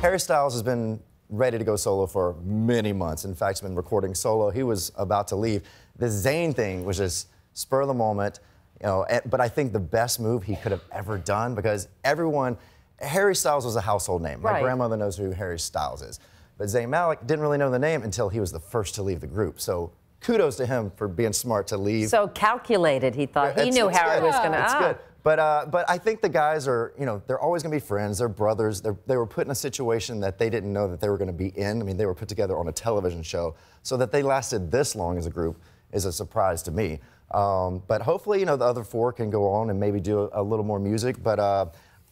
Harry Styles has been ready to go solo for many months. In fact, he's been recording solo. He was about to leave. This Zayn thing was just spur of the moment, you know, but I think the best move he could have ever done, because everyone, Harry Styles was a household name. Right. My grandmother knows who Harry Styles is. But Zayn Malik didn't really know the name until he was the first to leave the group. So kudos to him for being smart to leave. So calculated, he thought. Yeah, he knew Harry was going to. It's good. But I think the guys are, you know, they're always going to be friends. They're brothers. They were put in a situation that they didn't know that they were going to be in. I mean, they were put together on a television show. So that they lasted this long as a group is a surprise to me. But hopefully, you know, the other four can go on and maybe do a little more music. But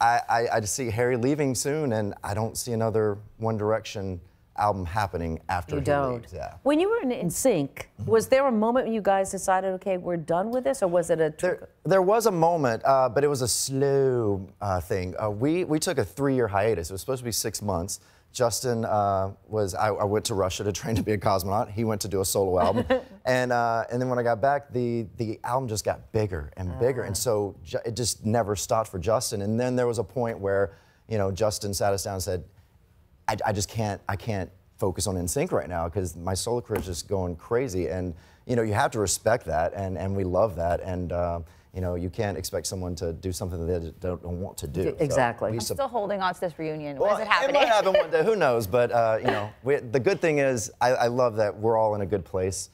I just see Harry leaving soon, and I don't see another One Direction album happening after he leaves. Yeah. When you were in *NSYNC, was there a moment when you guys decided, okay, we're done with this, or was it a There was a moment, but it was a slow thing. We took a 3-year hiatus. It was supposed to be 6 months. Justin I went to Russia to train to be a cosmonaut. He went to do a solo album, and then when I got back, the album just got bigger and bigger, and so it just never stopped for Justin. And then there was a point where, you know, Justin sat us down and said, I just can't. I can't focus on *NSYNC right now because my solo career is just going crazy. And you know, you have to respect that, and we love that. And you know, you can't expect someone to do something that they don't want to do. Exactly. So I'm still holding on to this reunion. Well, it happening? It might happen one day. Who knows? But you know, the good thing is, I love that we're all in a good place.